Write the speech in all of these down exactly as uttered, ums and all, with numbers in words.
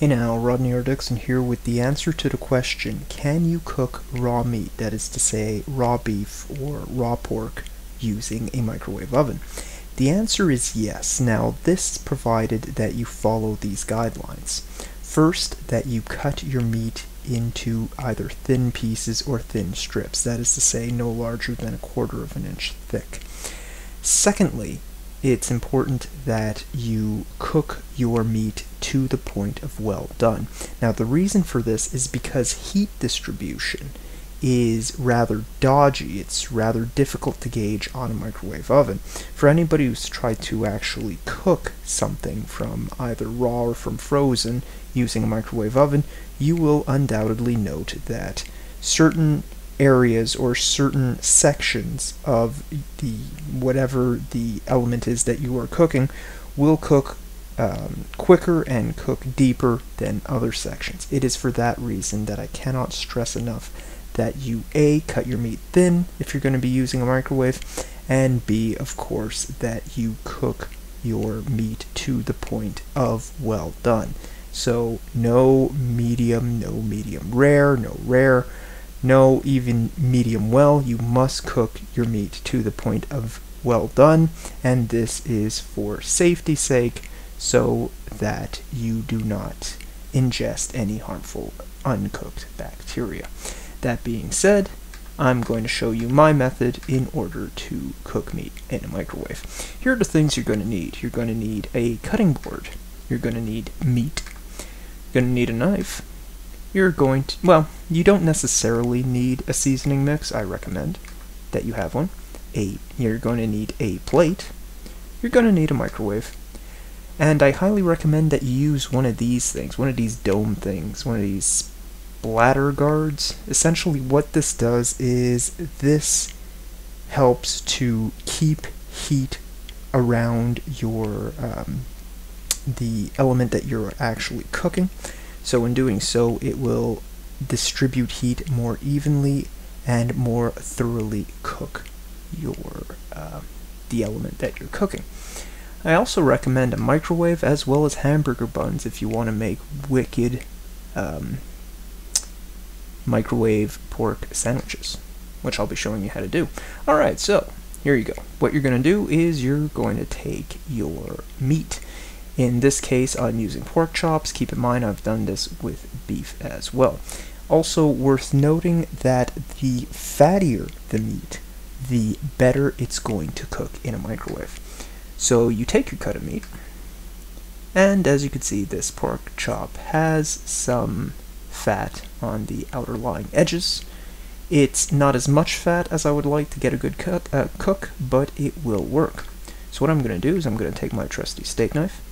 Hey now, Rodney or Dixon here with the answer to the question, can you cook raw meat, that is to say raw beef or raw pork, using a microwave oven? The answer is yes. Now this provided that you follow these guidelines. First, that you cut your meat into either thin pieces or thin strips, that is to say no larger than a quarter of an inch thick. Secondly, it's important that you cook your meat to the point of well done. Now the reason for this is because heat distribution is rather dodgy. It's rather difficult to gauge on a microwave oven. For anybody who's tried to actually cook something from either raw or from frozen using a microwave oven, you will undoubtedly note that certain areas or certain sections of the whatever the element is that you are cooking will cook um, quicker and cook deeper than other sections. It is for that reason that I cannot stress enough that you A, cut your meat thin if you're going to be using a microwave, and B, of course, that you cook your meat to the point of well done. So no medium, no medium rare, no rare, no even medium well. You must cook your meat to the point of well done, and this is for safety's sake so that you do not ingest any harmful uncooked bacteria. That being said, I'm going to show you my method in order to cook meat in a microwave. Here are the things you're going to need. You're going to need a cutting board. You're going to need meat. You're going to need a knife. You're going to, well, you don't necessarily need a seasoning mix. I recommend that you have one. A, you're going to need a plate. You're going to need a microwave. And I highly recommend that you use one of these things, one of these dome things, one of these bladder guards. Essentially what this does is this helps to keep heat around your, um, the element that you're actually cooking. So in doing so, it will distribute heat more evenly and more thoroughly cook your uh, the element that you're cooking. I also recommend a microwave as well as hamburger buns if you want to make wicked um, microwave pork sandwiches, which I'll be showing you how to do. Alright, so here you go. What you're going to do is you're going to take your meat. In this case, I'm using pork chops. Keep in mind, I've done this with beef as well. Also worth noting that the fattier the meat, the better it's going to cook in a microwave. So you take your cut of meat, and as you can see, this pork chop has some fat on the outer lying edges. It's not as much fat as I would like to get a good cut, uh, cook, but it will work. So what I'm going to do is I'm going to take my trusty steak knife,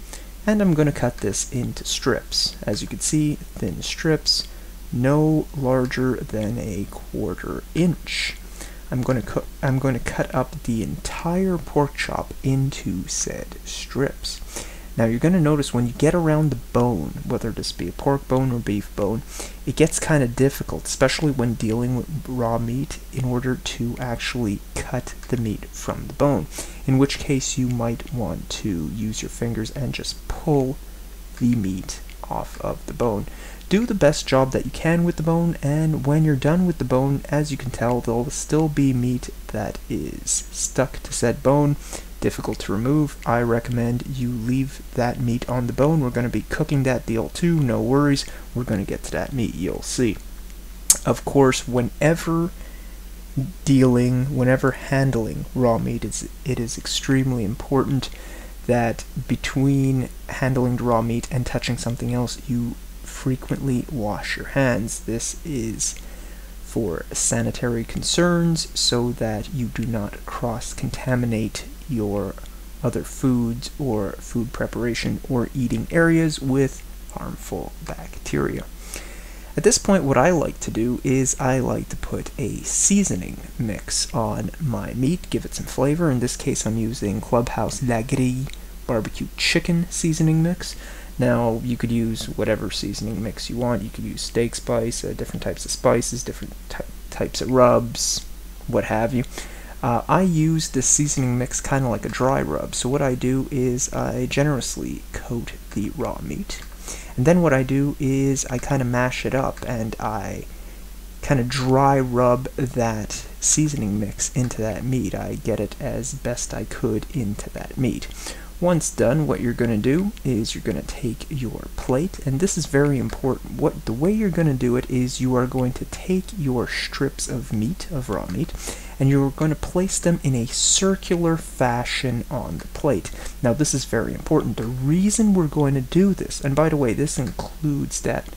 and I'm going to cut this into strips. As you can see, thin strips, no larger than a quarter inch. I'm going to cook, I'm going to cut up the entire pork chop into said strips. Now you're going to notice when you get around the bone, whether this be a pork bone or beef bone, it gets kind of difficult, especially when dealing with raw meat, in order to actually cut the meat from the bone, in which case you might want to use your fingers and just pull the meat off of the bone. Do the best job that you can with the bone, and when you're done with the bone, as you can tell, there'll still be meat that is stuck to said bone, difficult to remove. I recommend you leave that meat on the bone. We're going to be cooking that deal too, no worries. We're going to get to that meat, you'll see. Of course, whenever dealing, whenever handling raw meat, it's, it is extremely important that between handling the raw meat and touching something else, you frequently wash your hands. This is for sanitary concerns so that you do not cross-contaminate your other foods or food preparation or eating areas with harmful bacteria. At this point, what I like to do is I like to put a seasoning mix on my meat, give it some flavor. In this case, I'm using Clubhouse Lagri Barbecue Chicken Seasoning Mix. Now, you could use whatever seasoning mix you want. You could use steak spice, uh, different types of spices, different ty types of rubs, what have you. Uh, I use this seasoning mix kind of like a dry rub. So what I do is I generously coat the raw meat, And then what I do is I kind of mash it up and I kind of dry rub that seasoning mix into that meat. I get it as best I could into that meat. Once done, what you're going to do is you're going to take your plate, and this is very important. What the way you're going to do it is you are going to take your strips of meat, of raw meat, and you're going to place them in a circular fashion on the plate. Now this is very important. The reason we're going to do this, and by the way, this includes that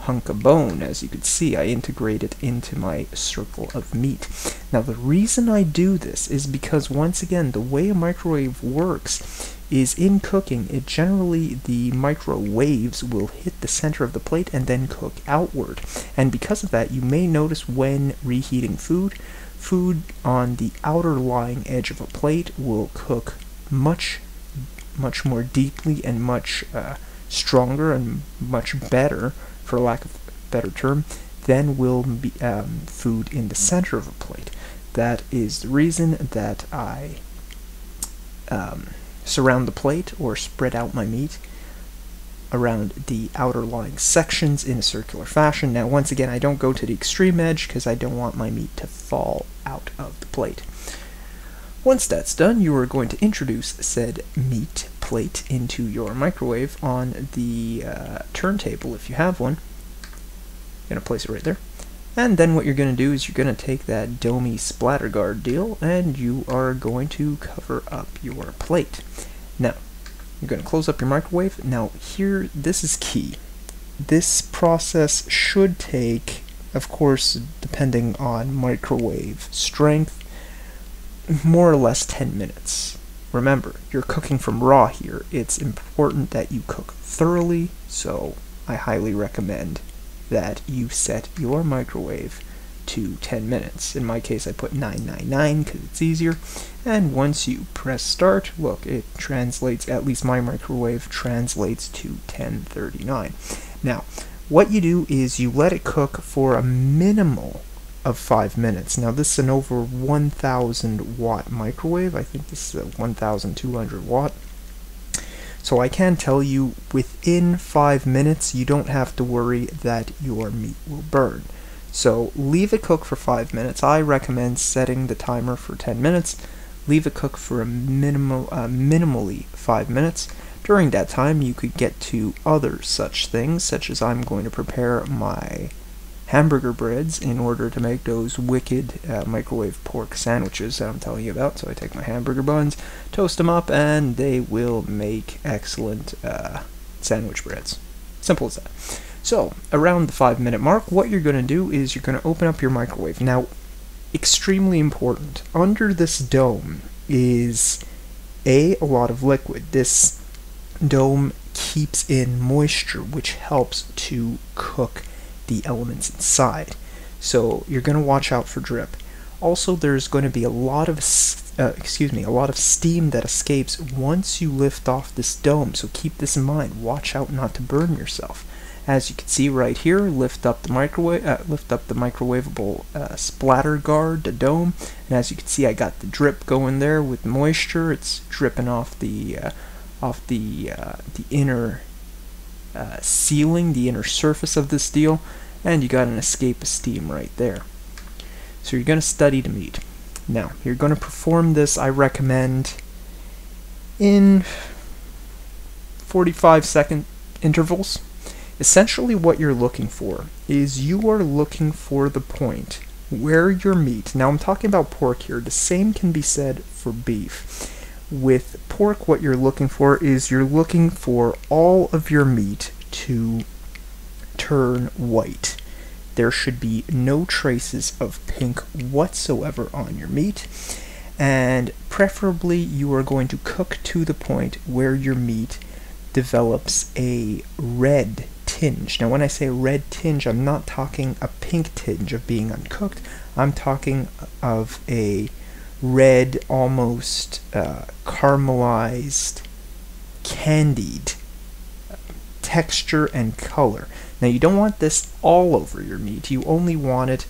hunk of bone. As you can see, I integrate it into my circle of meat. Now the reason I do this is because, once again, the way a microwave works is in cooking, it generally, the microwaves will hit the center of the plate and then cook outward. And because of that, you may notice when reheating food, food on the outer lying edge of a plate will cook much, much more deeply and much uh, stronger and much better, for lack of a better term, then will be um, food in the center of a plate. That is the reason that I um, surround the plate or spread out my meat around the outer lying sections in a circular fashion. Now once again, I don't go to the extreme edge because I don't want my meat to fall out of the plate. Once that's done, you are going to introduce said meat plate into your microwave on the uh, turntable if you have one. You're going to place it right there. And then what you're going to do is you're going to take that domey splatter guard deal and you are going to cover up your plate. Now, you're going to close up your microwave. Now here, this is key. This process should take, of course, depending on microwave strength, more or less ten minutes. Remember, you're cooking from raw here. It's important that you cook thoroughly, so I highly recommend that you set your microwave to ten minutes. In my case, I put nine nine nine because it's easier. And once you press start, look, it translates, at least my microwave translates to ten thirty-nine. Now, what you do is you let it cook for a minimal of five minutes. Now this is an over one thousand watt microwave. I think this is a one thousand two hundred watt. So I can tell you within five minutes you don't have to worry that your meat will burn. So leave it cook for five minutes. I recommend setting the timer for ten minutes. Leave it cook for a minimal, uh, minimally five minutes. During that time you could get to other such things, such as I'm going to prepare my hamburger breads in order to make those wicked uh, microwave pork sandwiches that I'm telling you about. So I take my hamburger buns, toast them up, and they will make excellent uh, sandwich breads. Simple as that. So around the five minute mark, what you're going to do is you're going to open up your microwave. Now, extremely important, under this dome is a, a lot of liquid. This dome keeps in moisture, which helps to cook the elements inside, so you're going to watch out for drip. Also, there's going to be a lot of uh, excuse me a lot of steam that escapes once you lift off this dome, so keep this in mind. Watch out not to burn yourself. As you can see right here, lift up the microwave uh, lift up the microwavable uh, splatter guard, the dome, and as you can see, I got the drip going there with moisture. It's dripping off the uh, off the uh, the inner Uh, sealing, the inner surface of this deal, and you got an escape of steam right there. So you're going to study the meat. Now, you're going to perform this, I recommend, in forty-five second intervals. Essentially what you're looking for is you are looking for the point where your meat, now I'm talking about pork here, the same can be said for beef. With pork, what you're looking for is you're looking for all of your meat to turn white. There should be no traces of pink whatsoever on your meat, and preferably you are going to cook to the point where your meat develops a red tinge. Now when I say red tinge, I'm not talking a pink tinge of being uncooked. I'm talking of a red, almost uh, caramelized, candied texture and color. Now you don't want this all over your meat. You only want it,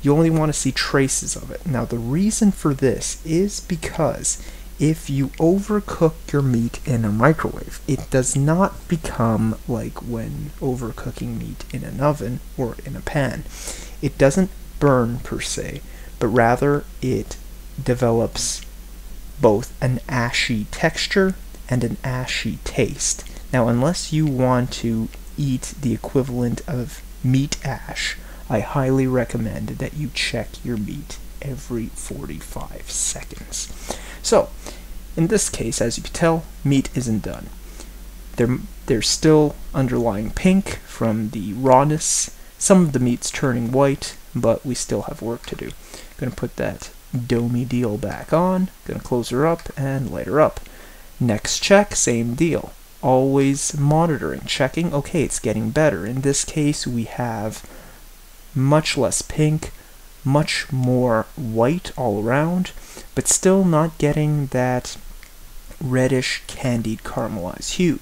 you only want to see traces of it. Now the reason for this is because if you overcook your meat in a microwave. It does not become like when overcooking meat in an oven or in a pan. It doesn't burn per se, but rather it develops both an ashy texture and an ashy taste. Now, unless you want to eat the equivalent of meat ash, I highly recommend that you check your meat every forty-five seconds. So, in this case, as you can tell, meat isn't done. There, there's still underlying pink from the rawness. Some of the meat's turning white, but we still have work to do. I'm going to put that domey deal back on, going to close her up and light her up. Next check, same deal. Always monitoring, checking, okay, it's getting better. In this case, we have much less pink, much more white all around, but still not getting that reddish candied caramelized hue.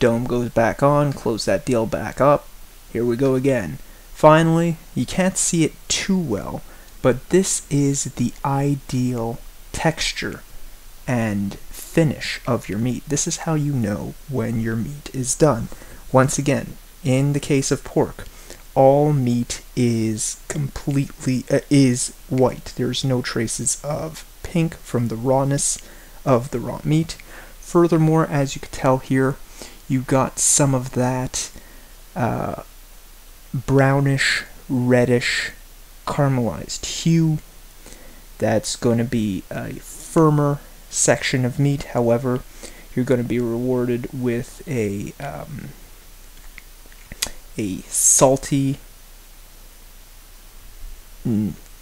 Dome goes back on, close that deal back up. Here we go again. Finally, you can't see it too well, but this is the ideal texture and finish of your meat. This is how you know when your meat is done. Once again, in the case of pork, all meat is completely uh, is white. There's no traces of pink from the rawness of the raw meat. Furthermore, as you can tell here, you got some of that uh, brownish, reddish, caramelized hue. That's going to be a firmer section of meat. However, you're going to be rewarded with a um, a salty,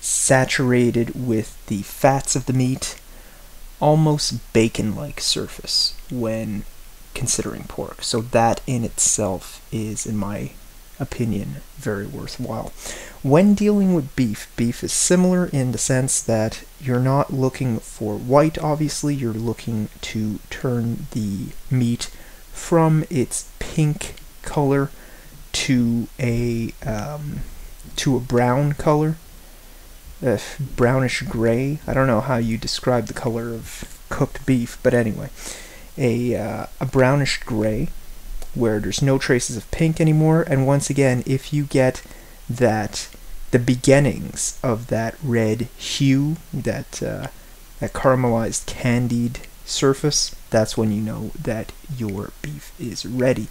saturated with the fats of the meat, almost bacon-like surface when considering pork. So that in itself is, in my opinion, very worthwhile. When dealing with beef, beef is similar in the sense that you're not looking for white, obviously. You're looking to turn the meat from its pink color to a um, to a brown color, uh, brownish gray. I don't know how you describe the color of cooked beef, but anyway, a uh, a brownish gray where there's no traces of pink anymore. And once again, if you get that the beginnings of that red hue, that uh, that caramelized candied surface, that's when you know that your beef is ready.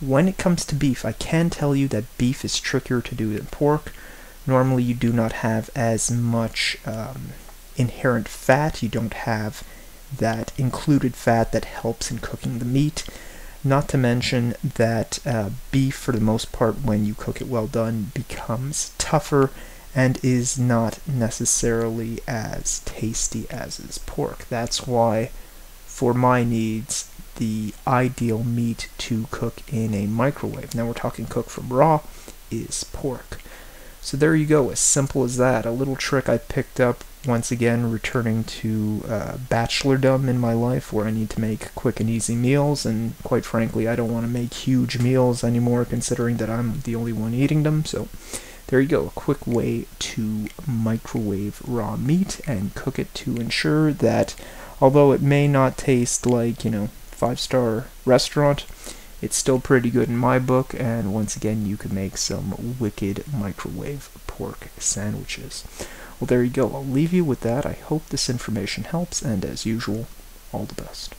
When it comes to beef, I can tell you that beef is trickier to do than pork. Normally, you do not have as much um, inherent fat. You don't have that included fat that helps in cooking the meat. Not to mention that uh, beef, for the most part, when you cook it well done, becomes tougher and is not necessarily as tasty as is pork. That's why, for my needs, the ideal meat to cook in a microwave, now we're talking cook from raw, is pork. So there you go, as simple as that. A little trick I picked up, once again, returning to uh, bachelordom in my life, where I need to make quick and easy meals, and quite frankly, I don't want to make huge meals anymore, considering that I'm the only one eating them. So there you go, a quick way to microwave raw meat and cook it to ensure that, although it may not taste like, you know, five-star restaurant, it's still pretty good in my book. And once again, you can make some wicked microwave pork sandwiches. Well, there you go. I'll leave you with that. I hope this information helps, and as usual, all the best.